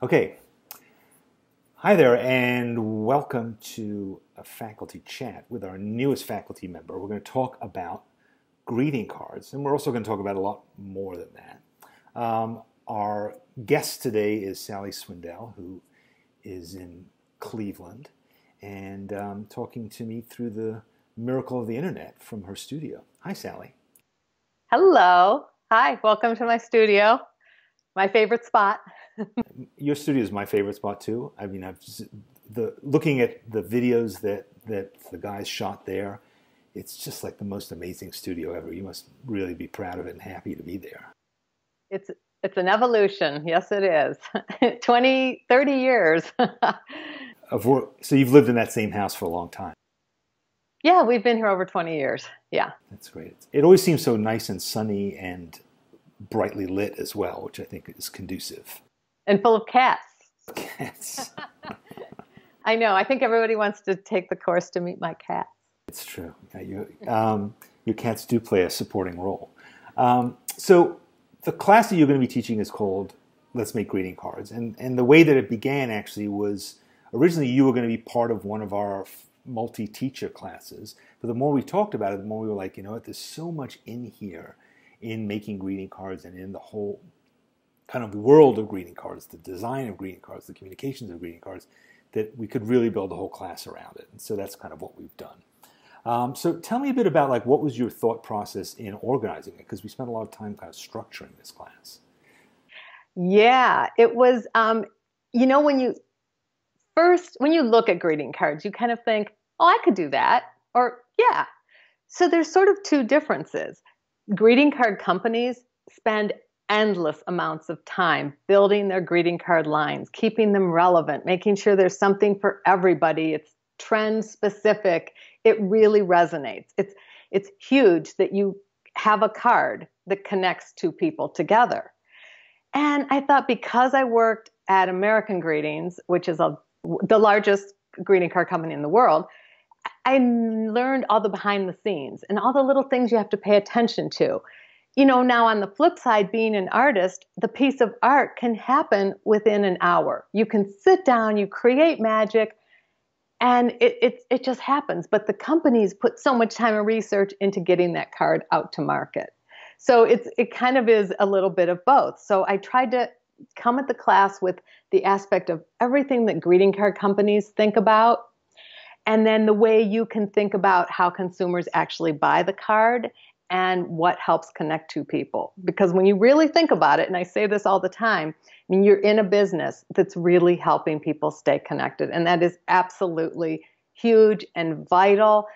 Okay, hi there and welcome to a faculty chat with our newest faculty member. We're going to talk about greeting cards, and we're also going to talk about a lot more than that. Our guest today is Salli Swindell, who is in Cleveland, and talking to me through the miracle of the internet from her studio. Hi, Salli. Hello. Hi, welcome to my studio, my favorite spot. Your studio is my favorite spot too. I mean, looking at the videos that the guys shot there, it's just like the most amazing studio ever. You must really be proud of it and happy to be there. It's an evolution. Yes, it is. 20, 30 years. So you've lived in that same house for a long time. Yeah, we've been here over 20 years. Yeah. That's great. It always seems so nice and sunny and brightly lit as well, which I think is conducive. And full of cats. Cats. I know. I think everybody wants to take the course to meet my cats. It's true. Yeah, your cats do play a supporting role. So the class that you're going to be teaching is called Let's Make Greeting Cards. And the way that it began actually was originally you were going to be part of one of our multi-teacher classes. But the more we talked about it, the more we were like, you know what, there's so much in here in making greeting cards and in the whole kind of world of greeting cards, the design of greeting cards, the communications of greeting cards, that we could really build a whole class around it. And so that's kind of what we've done. So tell me a bit about like what was your thought process in organizing it, because we spent a lot of time kind of structuring this class. Yeah, it was, you know, when you look at greeting cards, you kind of think, oh, I could do that, or yeah. So there's sort of two differences. Greeting card companies spend endless amounts of time building their greeting card lines, keeping them relevant, making sure there's something for everybody. It's trend specific. It really resonates. It's huge that you have a card that connects two people together. And I thought, because I worked at American Greetings, which is the largest greeting card company in the world, I learned all the behind the scenes and all the little things you have to pay attention to. You know, now on the flip side, being an artist, the piece of art can happen within an hour. You can sit down, you create magic, and it just happens. But the companies put so much time and research into getting that card out to market. So it kind of is a little bit of both. So I tried to come at the class with the aspect of everything that greeting card companies think about, and then the way you can think about how consumers actually buy the card and what helps connect two people. Because when you really think about it, and I say this all the time, I mean, you're in a business that's really helping people stay connected. And that is absolutely huge and vital.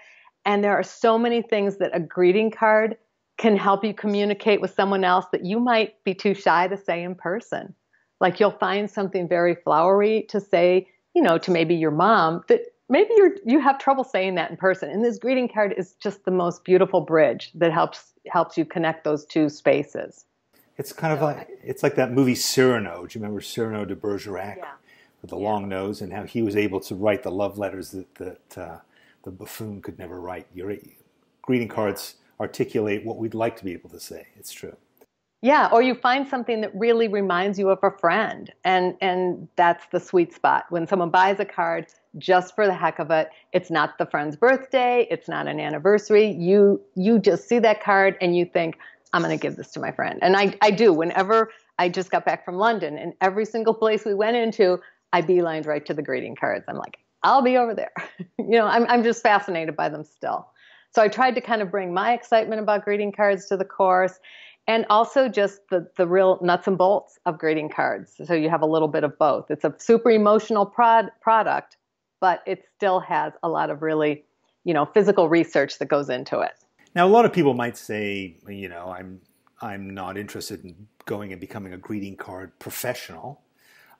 And there are so many things that a greeting card can help you communicate with someone else that you might be too shy to say in person. Like, you'll find something very flowery to say, you know, to maybe your mom, that maybe you have trouble saying that in person. And this greeting card is just the most beautiful bridge that helps you connect those two spaces. It's kind of like, it's like that movie Cyrano. Do you remember Cyrano de Bergerac? Yeah. With the long nose, and how he was able to write the love letters that the buffoon could never write. Your greeting cards articulate what we'd like to be able to say. It's true. Yeah, or you find something that really reminds you of a friend, and that's the sweet spot. When someone buys a card just for the heck of it, it's not the friend's birthday, it's not an anniversary, you just see that card and you think, I'm going to give this to my friend. And I do. Whenever I just got back from London, and every single place we went into, I beelined right to the greeting cards. I'm like, I'll be over there. You know, I'm just fascinated by them still. So I tried to kind of bring my excitement about greeting cards to the course, and also just the real nuts and bolts of greeting cards. So you have a little bit of both. It's a super emotional product, but it still has a lot of really, you know, physical research that goes into it. Now, a lot of people might say, you know, I'm not interested in going and becoming a greeting card professional.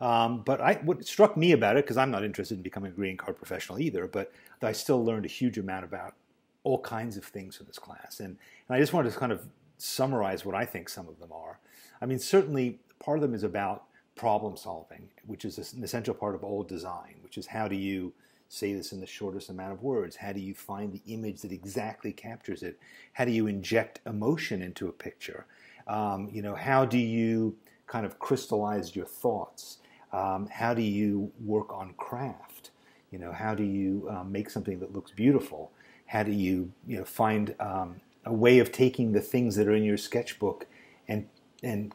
But what struck me about it, because I'm not interested in becoming a greeting card professional either, but I still learned a huge amount about all kinds of things from this class. And I just wanted to kind of summarize what I think some of them are. I mean, certainly part of them is about problem solving, which is an essential part of all design, which is, how do you say this in the shortest amount of words? How do you find the image that exactly captures it? How do you inject emotion into a picture? You know, how do you kind of crystallize your thoughts? How do you work on craft? You know, how do you make something that looks beautiful? How do you, find a way of taking the things that are in your sketchbook and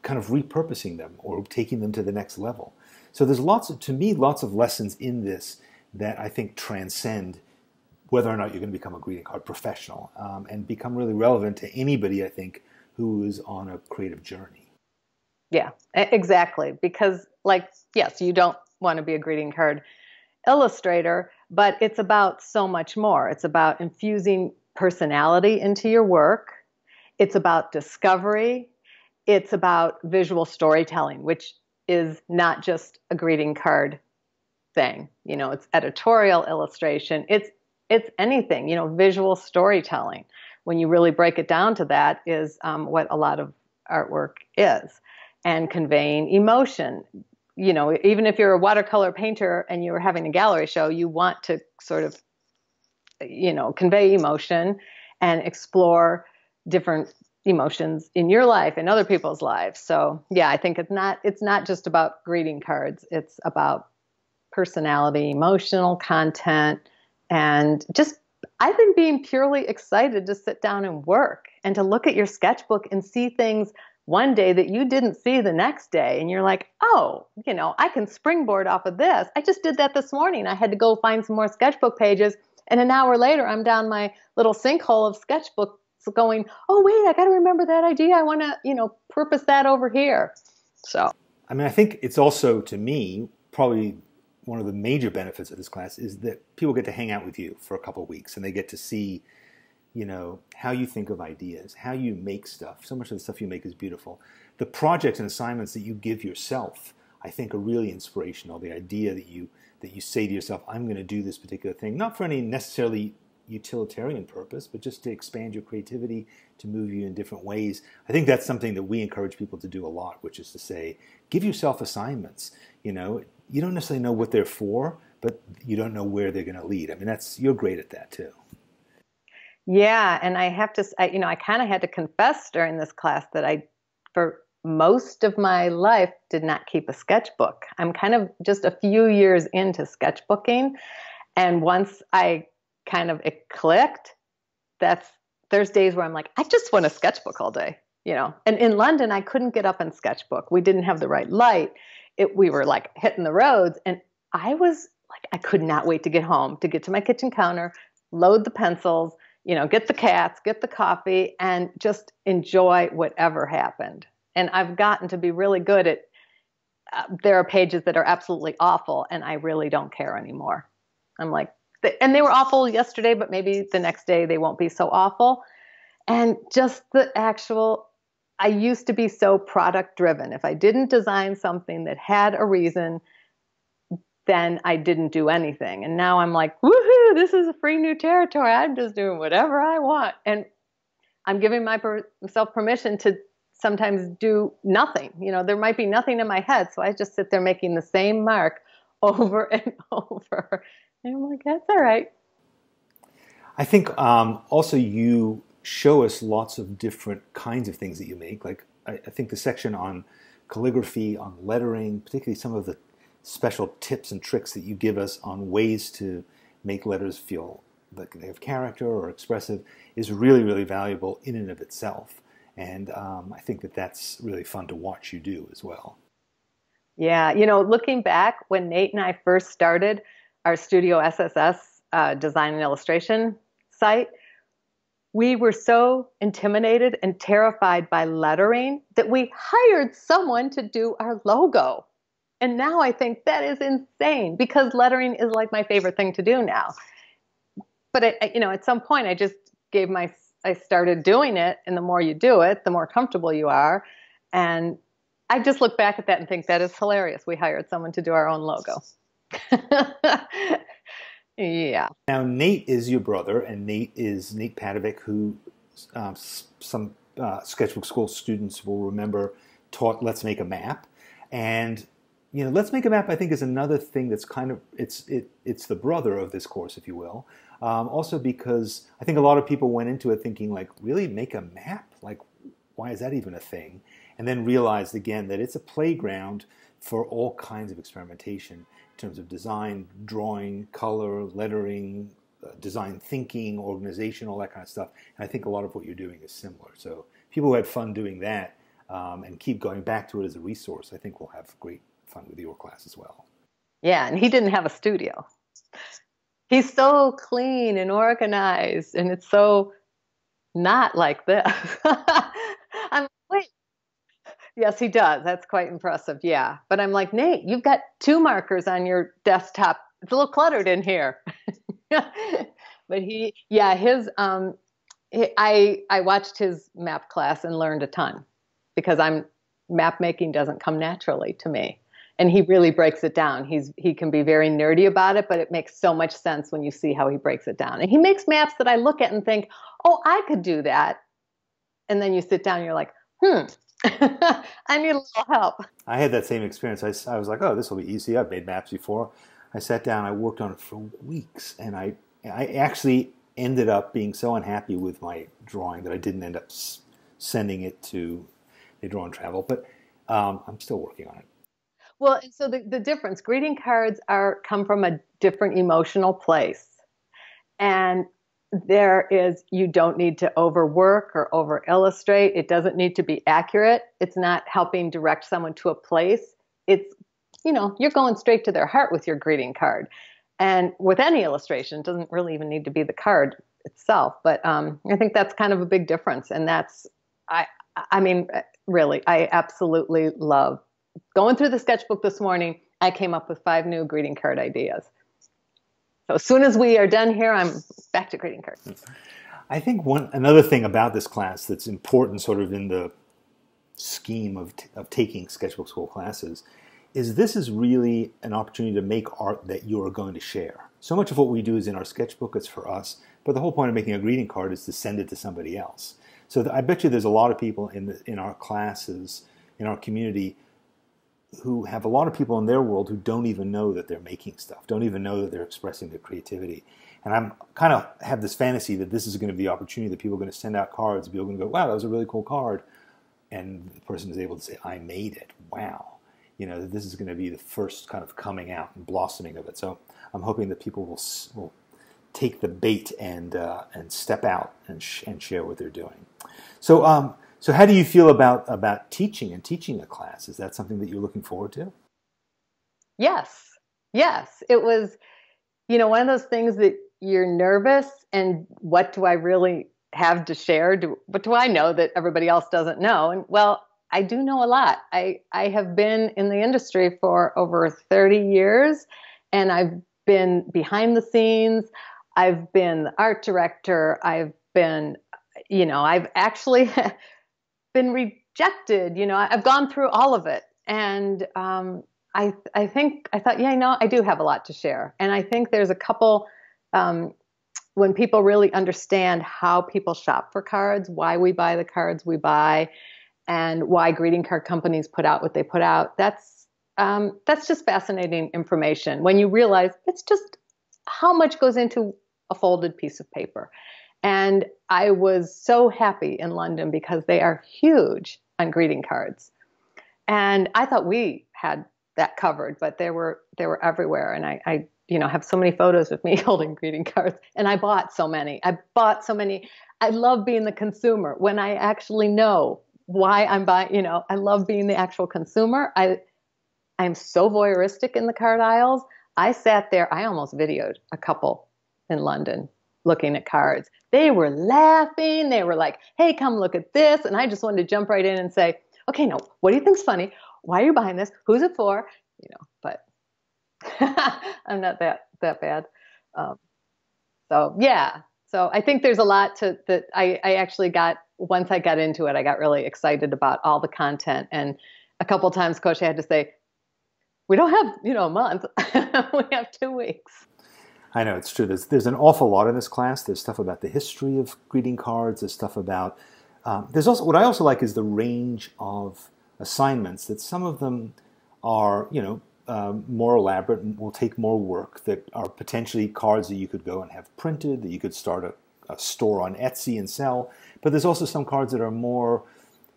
kind of repurposing them or taking them to the next level? So there's lots of lessons in this that I think transcend whether or not you're going to become a greeting card professional, and become really relevant to anybody, I think, who is on a creative journey. Yeah, exactly. Because, yes, you don't want to be a greeting card illustrator, but it's about so much more. It's about infusing personality into your work. It's about discovery. It's about visual storytelling, which is not just a greeting card thing. You know, it's editorial illustration. It's anything, visual storytelling, when you really break it down to that, is what a lot of artwork is, and conveying emotion. You know, even if you're a watercolor painter and you're having a gallery show, you want to sort of, convey emotion and explore different emotions in your life and other people's lives. So yeah, I think it's not just about greeting cards. It's about personality, emotional content, and just, I've been being purely excited to sit down and work and to look at your sketchbook and see things one day that you didn't see the next day. And you're like, oh, I can springboard off of this. I just did that this morning. I had to go find some more sketchbook pages. And an hour later, I'm down my little sinkhole of sketchbooks going, oh, wait, I got to remember that idea. I want to, purpose that over here. So, I mean, I think it's also, to me, probably one of the major benefits of this class is that people get to hang out with you for a couple of weeks, and they get to see, how you think of ideas, how you make stuff. So much of the stuff you make is beautiful. The projects and assignments that you give yourself, I think, are really inspirational. The idea that you say to yourself, I'm going to do this particular thing, not for any necessarily utilitarian purpose, but just to expand your creativity, to move you in different ways. I think that's something that we encourage people to do a lot, which is to say, give yourself assignments. You don't necessarily know what they're for, but you don't know where they're going to lead. I mean, you're great at that too. Yeah. And I have to, I kind of had to confess during this class that for most of my life, did not keep a sketchbook. I'm kind of just a few years into sketchbooking. And once it clicked, there's days where I'm like, I just want a sketchbook all day, and in London, I couldn't get up and sketchbook. We didn't have the right light. We were like hitting the roads, and I was like, I could not wait to get home, to get to my kitchen counter, load the pencils, get the cats, get the coffee, and just enjoy whatever happened. And I've gotten to be really good at, there are pages that are absolutely awful, and I really don't care anymore. I'm like, and they were awful yesterday, but maybe the next day they won't be so awful. And just the actual, I used to be so product driven. If I didn't design something that had a reason, then I didn't do anything. And now I'm like, woohoo, this is a free new territory. I'm just doing whatever I want. And I'm giving myself permission to sometimes do nothing. There might be nothing in my head. So I just sit there making the same mark over and over. And I'm like, that's all right. I think also you show us lots of different kinds of things that you make. Like I think the section on calligraphy, on lettering, particularly some of the special tips and tricks that you give us on ways to make letters feel like they have character or expressive, is really, really valuable in and of itself. And I think that's really fun to watch you do as well. Yeah, looking back when Nate and I first started our Studio SSS design and illustration site, we were so intimidated and terrified by lettering that we hired someone to do our logo. And now I think that is insane, because lettering is like my favorite thing to do now. But at some point I started doing it, and the more you do it, the more comfortable you are. And I just look back at that and think that is hilarious. We hired someone to do our own logo. Yeah. Now, Nate is your brother, and Nate is Nate Padavick, who some Sketchbook Skool students will remember taught Let's Make a Map. And, Let's Make a Map, I think, is another thing that's kind of, it's the brother of this course, if you will. Also because I think a lot of people went into it thinking, like, really, make a map? Like, why is that even a thing? and then realized again that it's a playground for all kinds of experimentation in terms of design, drawing, color, lettering, design thinking, organization, all that kind of stuff. And I think a lot of what you're doing is similar. So people who had fun doing that and keep going back to it as a resource, I think will have great fun with your class as well. Yeah, and he didn't have a studio. He's so clean and organized, and it's so not like this. I'm like, wait. Yes, he does. That's quite impressive. Yeah. But I'm like, Nate, you've got 2 markers on your desktop. It's a little cluttered in here. But he, yeah, his, I watched his map class and learned a ton because map making doesn't come naturally to me. And he really breaks it down. He can be very nerdy about it, but it makes so much sense when you see how he breaks it down. And he makes maps that I look at and think, oh, I could do that. And then you sit down and you're like, I need a little help. I had that same experience. I was like, oh, this will be easy. I've made maps before. I sat down, I worked on it for weeks, and I actually ended up being so unhappy with my drawing that I didn't end up sending it to the Draw and Travel, but I'm still working on it. Well, and so the difference, greeting cards come from a different emotional place. And there is, you don't need to overwork or over illustrate. It doesn't need to be accurate. It's not helping direct someone to a place. It's, you know, you're going straight to their heart with your greeting card. And with any illustration, it doesn't really even need to be the card itself. But I think that's kind of a big difference. And that's, I mean, really, I absolutely love going through the sketchbook this morning. I came up with 5 new greeting card ideas. So as soon as we are done here, I'm back to greeting cards. I think another thing about this class that's important sort of in the scheme of taking Sketchbook Skool classes is this is really an opportunity to make art that you're going to share. So much of what we do is in our sketchbook, it's for us, but the whole point of making a greeting card is to send it to somebody else. So I bet you there's a lot of people in our classes, in our community, who have a lot of people in their world who don't even know that they're making stuff, don't even know that they're expressing their creativity. And I'm kind of have this fantasy that this is going to be the opportunity that people are going to send out cards, people are going to go, wow, that was a really cool card. And the person is able to say, I made it, wow. You know, that this is going to be the first kind of coming out and blossoming of it. So I'm hoping that people will take the bait and step out and share what they're doing. So, so how do you feel about teaching and teaching a class? Is that something that you're looking forward to? Yes. Yes. It was, you know, one of those things that you're nervous and what do I really have to share? What do I know that everybody else doesn't know? And well, I do know a lot. I have been in the industry for over 30 years and I've been behind the scenes. I've been the art director. I've been, you know, I've actually been rejected, you know, I've gone through all of it. And I thought, yeah, no, I do have a lot to share. And I think there's a couple, when people really understand how people shop for cards, why we buy the cards we buy, and why greeting card companies put out what they put out, that's just fascinating information when you realize it's just how much goes into a folded piece of paper. And I was so happy in London because they are huge on greeting cards. And I thought we had that covered, but they were everywhere. And I you know, have so many photos of me holding greeting cards. And I bought so many. I love being the consumer when I actually know why I'm buying, you know, I love being the actual consumer. I'm so voyeuristic in the card aisles. I sat there, I almost videoed a couple in London looking at cards. They were laughing. They were like, hey, come look at this. And I just wanted to jump right in and say, okay, no, what do you think's funny? Why are you buying this? Who's it for? You know, but I'm not that bad. So yeah. So I think there's a lot that I actually got, once I got into it, I got really excited about all the content. And a couple of times, Coach, I had to say, we don't have, you know, a month. We have 2 weeks. I know, it's true. There's an awful lot in this class. There's stuff about the history of greeting cards. There's stuff about, there's also, what I also like is the range of assignments, that some of them are, you know, more elaborate and will take more work, that are potentially cards that you could go and have printed, that you could start a store on Etsy and sell. But there's also some cards that are more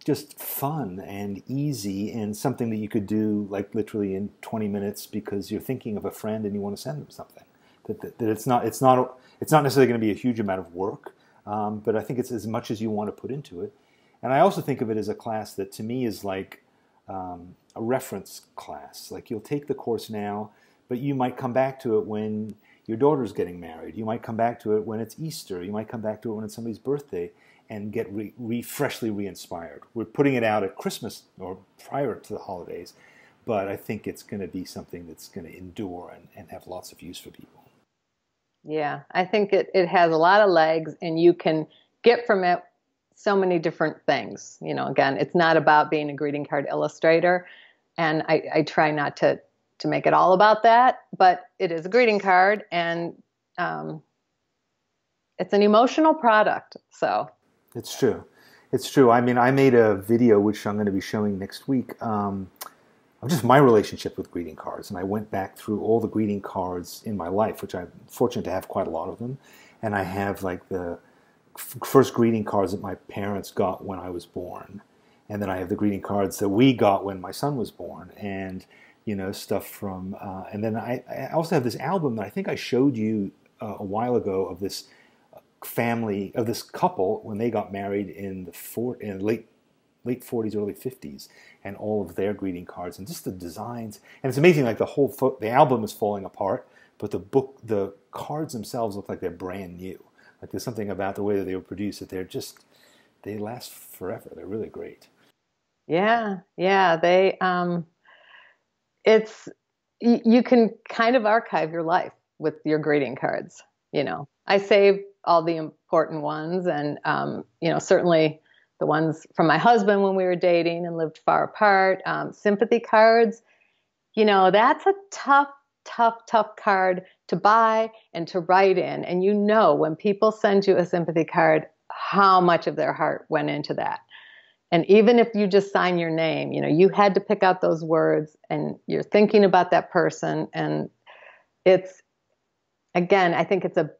just fun and easy and something that you could do like literally in 20 minutes because you're thinking of a friend and you want to send them something. That it's not necessarily going to be a huge amount of work, but I think it's as much as you want to put into it. And I also think of it as a class that to me is like a reference class. Like you'll take the course now, but you might come back to it when your daughter's getting married. You might come back to it when it's Easter. You might come back to it when it's somebody's birthday and get freshly re-inspired. We're putting it out at Christmas or prior to the holidays, but I think it's going to be something that's going to endure and have lots of use for people. Yeah, I think it has a lot of legs, and you can get from it so many different things. You know, again, it's not about being a greeting card illustrator, and I try not to make it all about that, but it is a greeting card, and it's an emotional product, so. It's true. It's true. I mean, I made a video, which I'm going to be showing next week, just my relationship with greeting cards. And I went back through all the greeting cards in my life, which I'm fortunate to have quite a lot of them. And I have like the first greeting cards that my parents got when I was born. And then I have the greeting cards that we got when my son was born. And, you know, stuff from... and then I also have this album that I think I showed you a while ago of this family, of this couple when they got married in the late 40s, early 50s, and all of their greeting cards and just the designs. And it's amazing, like the whole the album is falling apart, but the cards themselves look like they're brand new. Like there's something about the way that they were produced that they're just, they last forever. They're really great. Yeah. They, you can kind of archive your life with your greeting cards. You know, I save all the important ones, and you know, certainly the ones from my husband when we were dating and lived far apart, sympathy cards. You know, that's a tough card to buy and to write in. And you know, when people send you a sympathy card, how much of their heart went into that. And even if you just sign your name, you know, you had to pick out those words and you're thinking about that person. And it's, again, I think it's a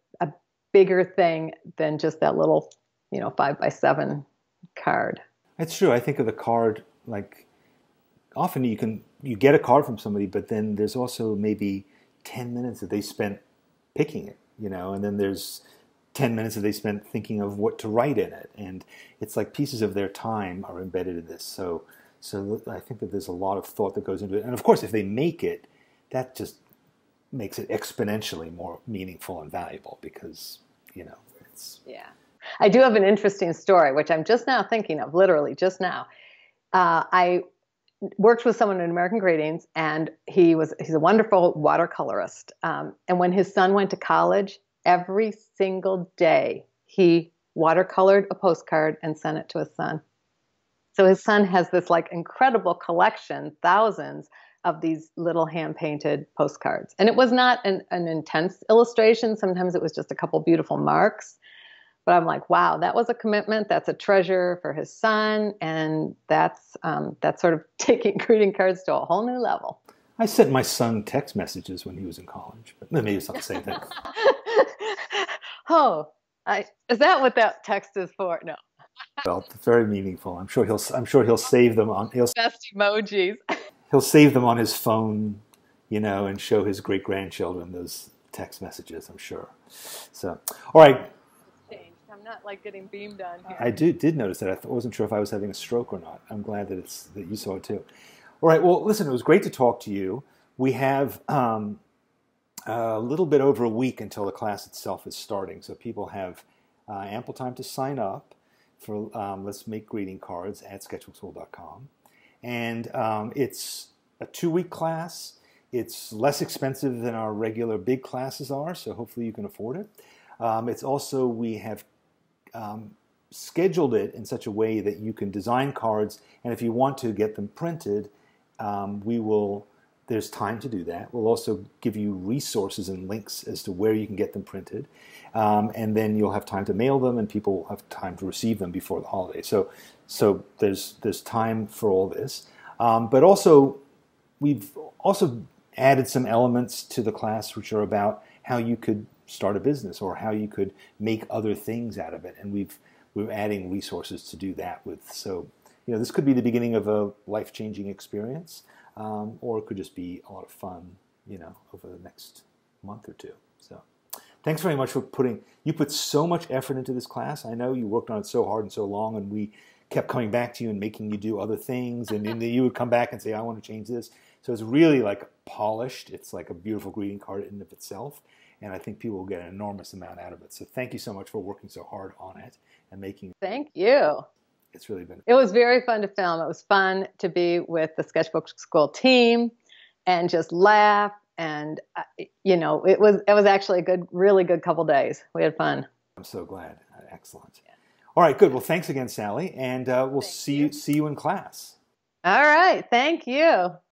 bigger thing than just that little, you know, 5x7 card. That's true. I think of the card, like often you get a card from somebody, but then there's also maybe 10 minutes that they spent picking it, you know, and then there's 10 minutes that they spent thinking of what to write in it. And it's like pieces of their time are embedded in this. So I think that there's a lot of thought that goes into it. And of course, if they make it, that just makes it exponentially more meaningful and valuable because, you know, it's... Yeah. I do have an interesting story, which I'm just now thinking of, literally just now. I worked with someone in American Greetings, and he's a wonderful watercolorist. And when his son went to college, every single day he watercolored a postcard and sent it to his son. So his son has this like incredible collection, thousands of these little hand-painted postcards. And it was not an intense illustration. Sometimes it was just a couple beautiful marks. But I'm like, wow, that was a commitment. That's a treasure for his son. And that's sort of taking greeting cards to a whole new level. I sent my son text messages when he was in college, but maybe it's not the same thing. Is that what that text is for? No. Well, very meaningful. I'm sure he'll save them on best emojis. He'll save them on his phone, you know, and show his great-grandchildren those text messages, I'm sure. So, all right. I'm not like getting beamed on here. I did notice that. I wasn't sure if I was having a stroke or not. I'm glad that that you saw it too. All right. Well, listen, it was great to talk to you. We have a little bit over a week until the class itself is starting, so people have ample time to sign up for Let's Make Greeting Cards at sketchbookskool.com. And it's a 2-week class. It's less expensive than our regular big classes are, so hopefully you can afford it. It's also, we have scheduled it in such a way that you can design cards, and if you want to get them printed, there's time to do that. We'll also give you resources and links as to where you can get them printed, and then you'll have time to mail them, and people will have time to receive them before the holiday. So there's time for all this, but also we've also added some elements to the class which are about how you could start a business or how you could make other things out of it, and we're adding resources to do that with. So you know, this could be the beginning of a life-changing experience, or it could just be a lot of fun, you know, over the next month or two. So thanks very much for you put so much effort into this class. I know you worked on it so hard and so long, and we kept coming back to you and making you do other things, and then you would come back and say, I want to change this. So it's really like polished. It's like a beautiful greeting card in and of itself, and I think people will get an enormous amount out of it. So thank you so much for working so hard on it and making it. Thank you. It's really been. It was very fun to film. It was fun to be with the Sketchbook Skool team and just laugh, and you know, it was actually a good, really good couple days. We had fun. I'm so glad. Excellent. Yeah. All right, good. Well, thanks again, Salli, and we'll see you in class. All right, thank you.